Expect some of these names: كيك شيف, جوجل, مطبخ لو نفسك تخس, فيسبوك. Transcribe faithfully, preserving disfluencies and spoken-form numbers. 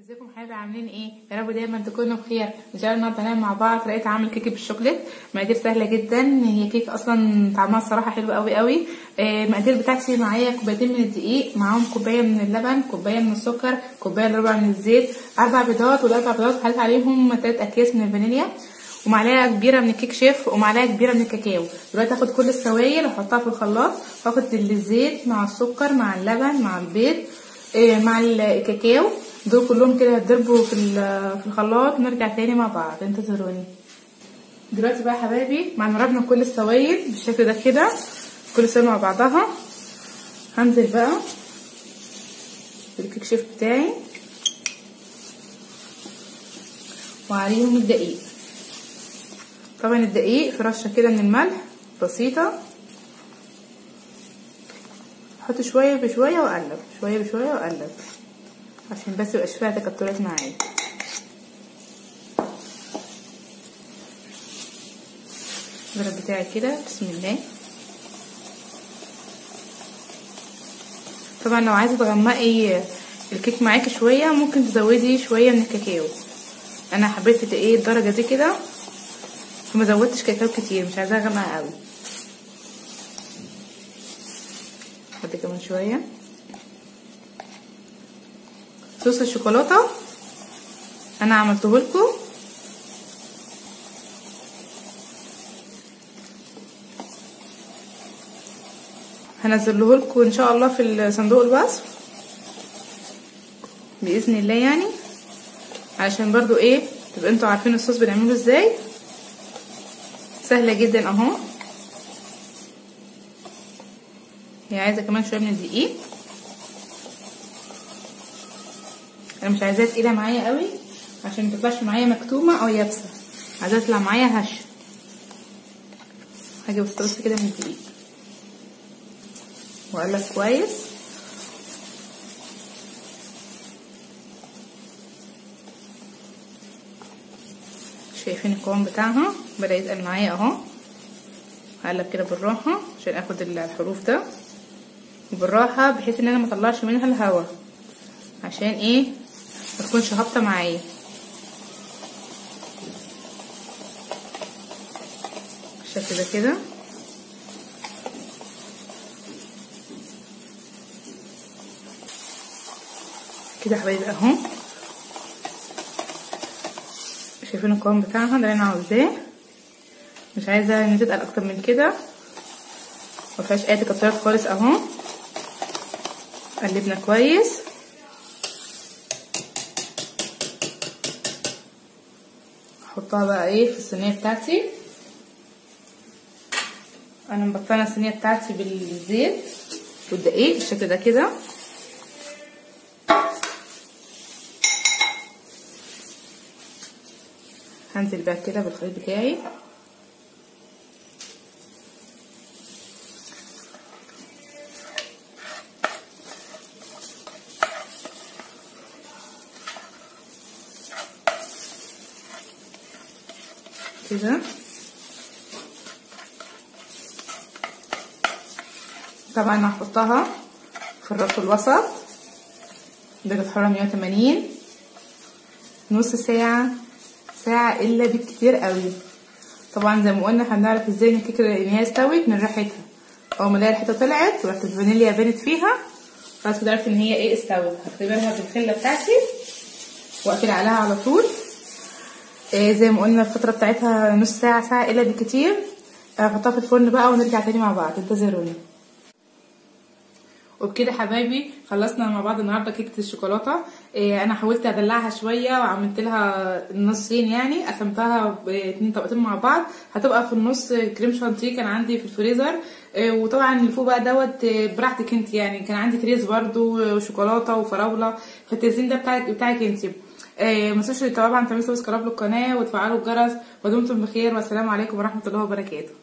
ازيكم حبايبي، عاملين ايه؟ يا رب دايما تكونوا بخير. ان شاء الله النهارده مع بعض طريقه عمل كيكه بالشوكليت. مقادير سهله جدا، هي كيك اصلا طعمها الصراحه حلو قوي قوي. المقادير بتاعتي معايا كوبايتين من الدقيق، معاهم كوبايه من اللبن، كوبايه من السكر، كوبايه الا ربع من الزيت، اربع بيضات. والاربع بيضات حطيت عليهم ثلاث اكياس من الفانيليا، ومعلقه كبيره من الكيك شيف، ومعلقه كبيره من الكاكاو. دلوقتي هاخد كل السوائل واحطها في الخلاط، واخد الزيت مع السكر مع اللبن مع البيض مع الكاكاو، دول كلهم كده هتضربوا في في الخلاط ونرجع تاني مع بعض. انتظروني. دلوقتي بقى يا حبايبي، مع ما ضربنا كل السوائل بالشكل ده كده، كل السوائل مع بعضها، هنزل بقى بالكيك شيف بتاعي وعليهم الدقيق. طبعا الدقيق في رشه كده من الملح بسيطه، احط شويه بشويه واقلب، شويه بشويه واقلب، عشان بس ميبقاش فيها تكتلات معايا. الضرب بتاعي كده، بسم الله. طبعا لو عايزه تغمقي الكيك معاكي شويه ممكن تزودي شويه من الكاكاو. انا حبيت ايه الدرجه دي كده، فما زودتش كاكاو كتير، مش عايزاها غامقه قوي. حط كمان شويه صوص الشوكولاته، انا عملته لكم. هنزله لكم ان شاء الله في صندوق الوصف باذن الله، يعني علشان برضو ايه تبقى انتوا عارفين الصوص بنعمله ازاي. سهله جدا اهو. هي عايزه كمان شويه من الدقيق، انا مش عايزاها تقيله معايا قوي عشان متطلعش معايا مكتومه او يابسه، عايزاها تطلع معايا هشه. هجيب الصوص كده من الدقيق واقلب كويس. شايفين القوام بتاعها بدأ يتقل معايا اهو. هقلب كده بالراحه عشان اخد الحروف ده بالراحه، بحيث ان انا مطلعش منها الهوا، عشان ايه متكونش هابطه معايا. بالشكل ده كده. كده يا حبايبي اهو، شايفين القوام بتاعها ده اللي انا عاوزاه. مش عايزه ان تتقل اكتر من كده، مفيهاش اي تكتلات خالص اهو. قلبنا كويس. هحطها بقى ايه في الصينيه بتاعتي. انا مبطنه الصينيه بتاعتي بالزيت والدقيق بالشكل ده كده. هنزل بقى كده بالخليط بتاعي، كده طبعا هحطها في الرف الوسط درجة حرارة مية وتمانين، نص ساعة ساعة الا بالكتير قوي. طبعا زي ما قلنا هنعرف ازاي ان الكيكة ان هي استوت من ريحتها. اول ما الاقي ريحتها طلعت وريحة الفانيليا بانت فيها، خلاص كده عرفت ان هي ايه استوت. هختبرها بالخلة بتاعتي واقفل عليها على طول. زي ما قلنا الفترة بتاعتها نص ساعة ساعة الا بكتير. هحطها في الفرن بقى ونرجع تاني مع بعض، انتظروني. وبكده حبايبي خلصنا مع بعض النهارده كيكة الشوكولاتة. انا حاولت ادلعها شوية وعملت لها نصين، يعني قسمتها باتنين طبقتين مع بعض. هتبقى في النص كريم شانتيه كان عندي في الفريزر، وطبعا اللي فوق بقى دوت براحتك انت، يعني كان عندي كريز برضو وشوكولاتة وفراولة، فالتزيين ده بتاعك بتاعك انت. آه ما تنسوش طبعا تعملوا سبسكرايب للقناه وتفعلوا الجرس، ودمتم بخير والسلام عليكم ورحمه الله وبركاته.